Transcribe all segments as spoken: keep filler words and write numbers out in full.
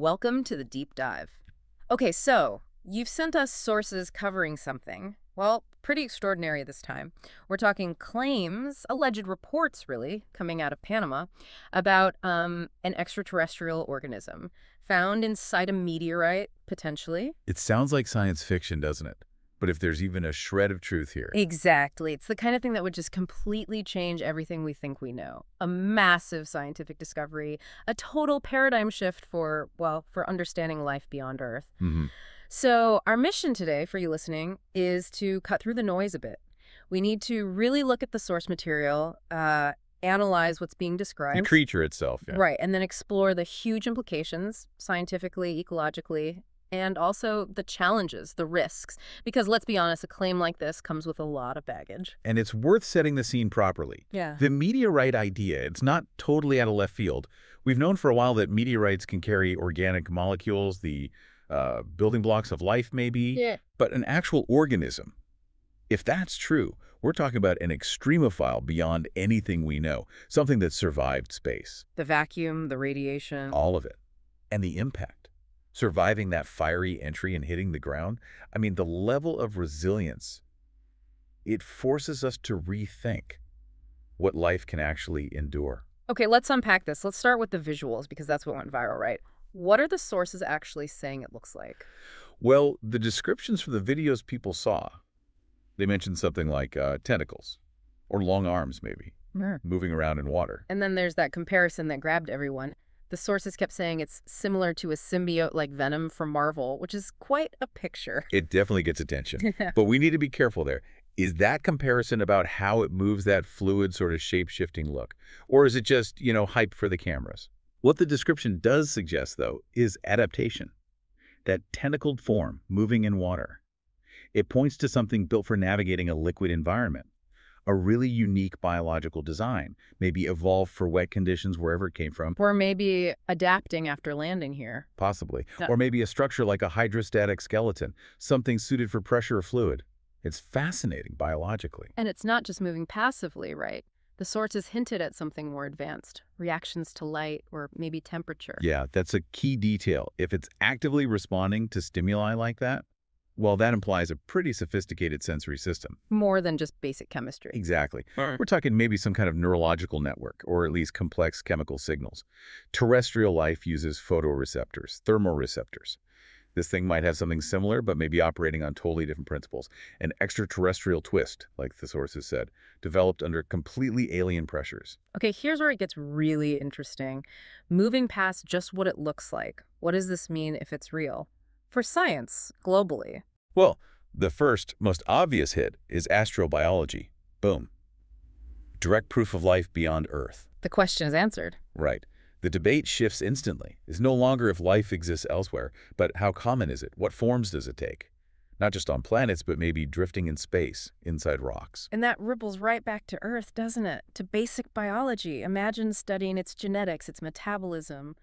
Welcome to the deep dive. Okay, so you've sent us sources covering something, well, pretty extraordinary this time. We're talking claims, alleged reports really, coming out of Panama about um, an extraterrestrial organism found inside a meteorite, potentially. It sounds like science fiction, doesn't it? But if there's even a shred of truth here. Exactly. It's the kind of thing that would just completely change everything we think we know. A massive scientific discovery, a total paradigm shift for, well, for understanding life beyond Earth. Mm-hmm. So our mission today for you listening is to cut through the noise a bit. We need to really look at the source material, uh, analyze what's being described. The creature itself. Yeah. Right. And then explore the huge implications scientifically, ecologically, and also the challenges, the risks, because let's be honest, a claim like this comes with a lot of baggage. And it's worth setting the scene properly. Yeah. The meteorite idea, it's not totally out of left field. We've known for a while that meteorites can carry organic molecules, the uh, building blocks of life maybe, yeah. But an actual organism, if that's true, we're talking about an extremophile beyond anything we know, something that survived space. The vacuum, the radiation. All of it. And the impact. Surviving that fiery entry and hitting the ground, I mean, the level of resilience, it forces us to rethink what life can actually endure. Okay, let's unpack this. Let's start with the visuals because that's what went viral, right? What are the sources actually saying it looks like? Well, the descriptions from the videos people saw, they mentioned something like uh, tentacles or long arms maybe, mm. moving around in water. And then there's that comparison that grabbed everyone. The sources kept saying it's similar to a symbiote-like venom from Marvel, which is quite a picture. It definitely gets attention. But we need to be careful there. Is that comparison about how it moves, that fluid sort of shape-shifting look? Or is it just, you know, hype for the cameras? What the description does suggest, though, is adaptation. That tentacled form moving in water. It points to something built for navigating a liquid environment. A really unique biological design, maybe evolved for wet conditions wherever it came from. Or maybe adapting after landing here. Possibly. No. Or maybe a structure like a hydrostatic skeleton, something suited for pressure or fluid. It's fascinating biologically. And it's not just moving passively, right? The sources hinted at something more advanced, reactions to light or maybe temperature. Yeah, that's a key detail. If it's actively responding to stimuli like that, well, that implies a pretty sophisticated sensory system. More than just basic chemistry. Exactly. Right. We're talking maybe some kind of neurological network, or at least complex chemical signals. Terrestrial life uses photoreceptors, thermoreceptors. This thing might have something similar, but maybe operating on totally different principles. An extraterrestrial twist, like the sources said, developed under completely alien pressures. Okay, here's where it gets really interesting. Moving past just what it looks like. What does this mean if it's real? For science, globally. Well, the first, most obvious hit is astrobiology. Boom. Direct proof of life beyond Earth. The question is answered. Right. The debate shifts instantly. It's no longer if life exists elsewhere, but how common is it? What forms does it take? Not just on planets, but maybe drifting in space, inside rocks. And that ripples right back to Earth, doesn't it? To basic biology. Imagine studying its genetics, its metabolism.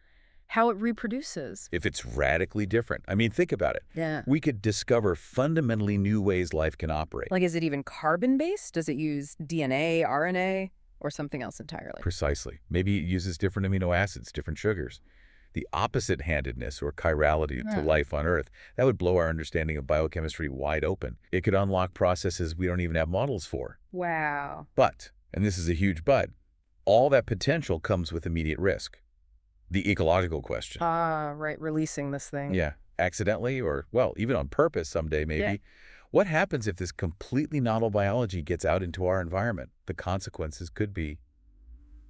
How it reproduces. If it's radically different. I mean, think about it. Yeah. We could discover fundamentally new ways life can operate. Like, is it even carbon-based? Does it use D N A, R N A, or something else entirely? Precisely. Maybe it uses different amino acids, different sugars. The opposite-handedness or chirality yeah. to life on Earth, that would blow our understanding of biochemistry wide open. It could unlock processes we don't even have models for. Wow. But, and this is a huge but, all that potential comes with immediate risk. The ecological question. Ah, right. Releasing this thing. Yeah. Accidentally or, well, even on purpose someday maybe. Yeah. What happens if this completely novel biology gets out into our environment? The consequences could be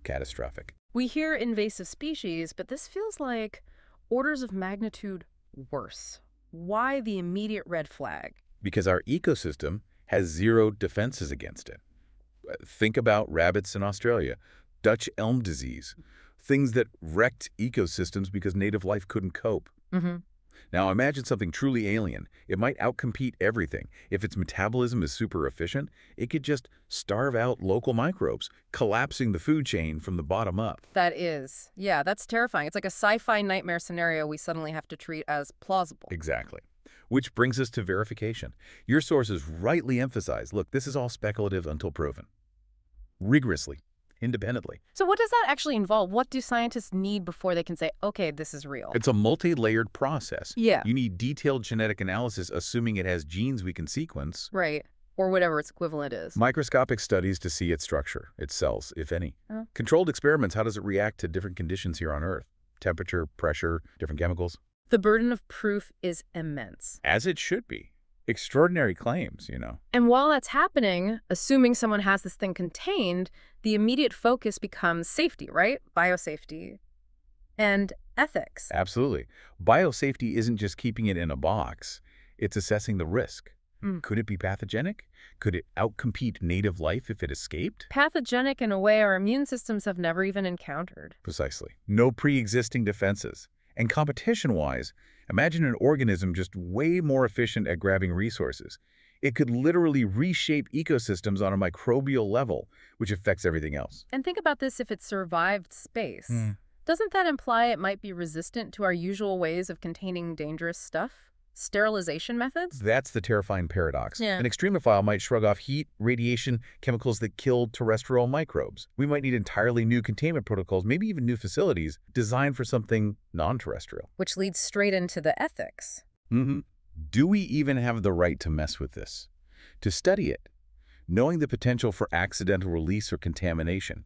catastrophic. We hear invasive species, but this feels like orders of magnitude worse. Why the immediate red flag? Because our ecosystem has zero defenses against it. Think about rabbits in Australia, Dutch elm disease. Things that wrecked ecosystems because native life couldn't cope. Mm-hmm. Now imagine something truly alien. It might outcompete everything. If its metabolism is super efficient, it could just starve out local microbes, collapsing the food chain from the bottom up. That is. Yeah, that's terrifying. It's like a sci-fi nightmare scenario we suddenly have to treat as plausible. Exactly. Which brings us to verification. Your sources rightly emphasize, look, this is all speculative until proven. Rigorously. independently. So what does that actually involve? What do scientists need before they can say, okay, this is real? It's a multi-layered process. Yeah. You need detailed genetic analysis, assuming it has genes we can sequence. Right. Or whatever its equivalent is. Microscopic studies to see its structure, its cells, if any. Uh-huh. Controlled experiments, how does it react to different conditions here on Earth? Temperature, pressure, different chemicals. The burden of proof is immense. As it should be. Extraordinary claims, you know. And while that's happening, assuming someone has this thing contained, the immediate focus becomes safety, right? Biosafety and ethics. Absolutely. Biosafety isn't just keeping it in a box. It's assessing the risk. Mm. Could it be pathogenic? Could it outcompete native life if it escaped? Pathogenic in a way our immune systems have never even encountered. Precisely. No pre-existing defenses. And competition-wise, imagine an organism just way more efficient at grabbing resources. It could literally reshape ecosystems on a microbial level, which affects everything else. And think about this if it survived space. Mm. Doesn't that imply it might be resistant to our usual ways of containing dangerous stuff? Sterilization methods? That's the terrifying paradox. Yeah. An extremophile might shrug off heat, radiation, chemicals that kill terrestrial microbes. We might need entirely new containment protocols, maybe even new facilities, designed for something non-terrestrial. Which leads straight into the ethics. Mm-hmm. Do we even have the right to mess with this? To study it? Knowing the potential for accidental release or contamination?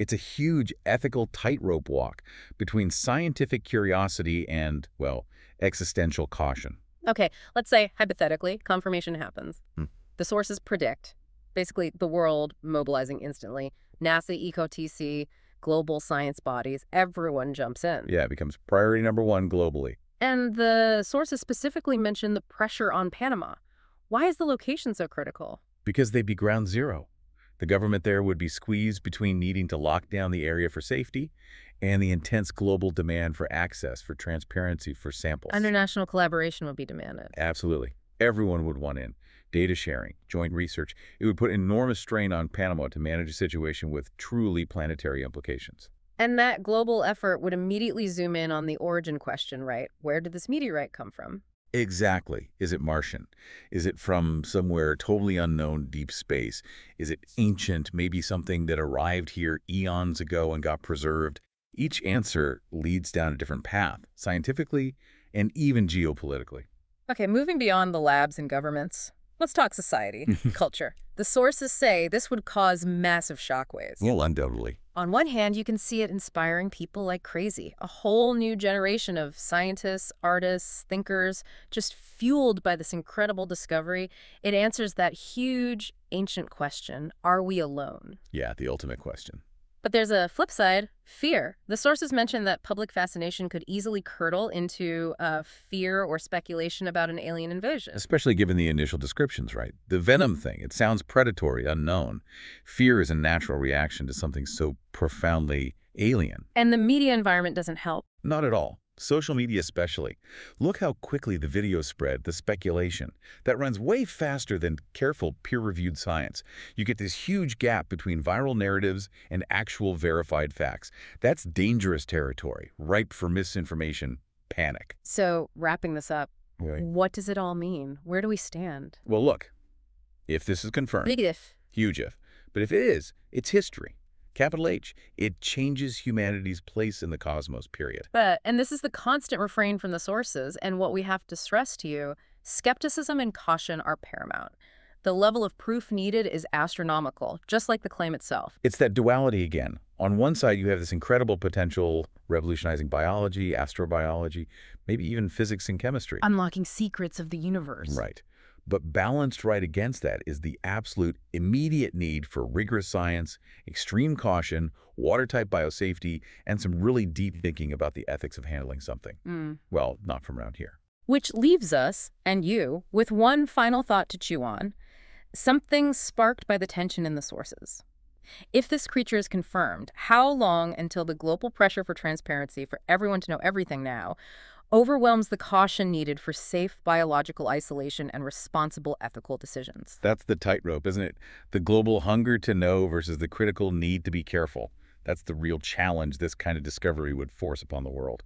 It's a huge ethical tightrope walk between scientific curiosity and, well, existential caution. Okay, let's say, hypothetically, confirmation happens. Hmm. The sources predict, basically the world mobilizing instantly, NASA, EcoTC, global science bodies, everyone jumps in. Yeah, it becomes priority number one globally. And the sources specifically mention the pressure on Panama. Why is the location so critical? Because they'd be ground zero. The government there would be squeezed between needing to lock down the area for safety and the intense global demand for access, for transparency, for samples. International collaboration would be demanded. Absolutely. Everyone would want in. Data sharing, joint research. It would put enormous strain on Panama to manage a situation with truly planetary implications. And that global effort would immediately zoom in on the origin question, right? Where did this meteorite come from? Exactly. Is it Martian? Is it from somewhere totally unknown, deep space? Is it ancient, maybe something that arrived here eons ago and got preserved? Each answer leads down a different path, scientifically and even geopolitically. Okay, moving beyond the labs and governments, let's talk society, culture. The sources say this would cause massive shockwaves. Well, undoubtedly. On one hand, you can see it inspiring people like crazy. A whole new generation of scientists, artists, thinkers, just fueled by this incredible discovery. It answers that huge ancient question, are we alone? Yeah, the ultimate question. But there's a flip side, fear. The sources mention that public fascination could easily curdle into uh, fear or speculation about an alien invasion. Especially given the initial descriptions, right? The venom thing, it sounds predatory, unknown. Fear is a natural reaction to something so profoundly alien. And the media environment doesn't help. Not at all. Social media especially. Look how quickly the video spread, the speculation. That runs way faster than careful peer-reviewed science. You get this huge gap between viral narratives and actual verified facts. That's dangerous territory, ripe for misinformation, panic. So, wrapping this up, right. What does it all mean? Where do we stand? Well, look, if this is confirmed, big if. Huge if. But if it is, it's history. Capital H, it changes humanity's place in the cosmos, period. But, and this is the constant refrain from the sources, and what we have to stress to you, skepticism and caution are paramount. The level of proof needed is astronomical, just like the claim itself. It's that duality again. On one side, you have this incredible potential revolutionizing biology, astrobiology, maybe even physics and chemistry. Unlocking secrets of the universe. Right. But balanced right against that is the absolute immediate need for rigorous science, extreme caution, watertight biosafety, and some really deep thinking about the ethics of handling something. Mm. Well, not from around here. Which leaves us, and you, with one final thought to chew on, something sparked by the tension in the sources. If this creature is confirmed, how long until the global pressure for transparency, for everyone to know everything now, overwhelms the caution needed for safe biological isolation and responsible ethical decisions? That's the tightrope, isn't it? The global hunger to know versus the critical need to be careful. That's the real challenge this kind of discovery would force upon the world.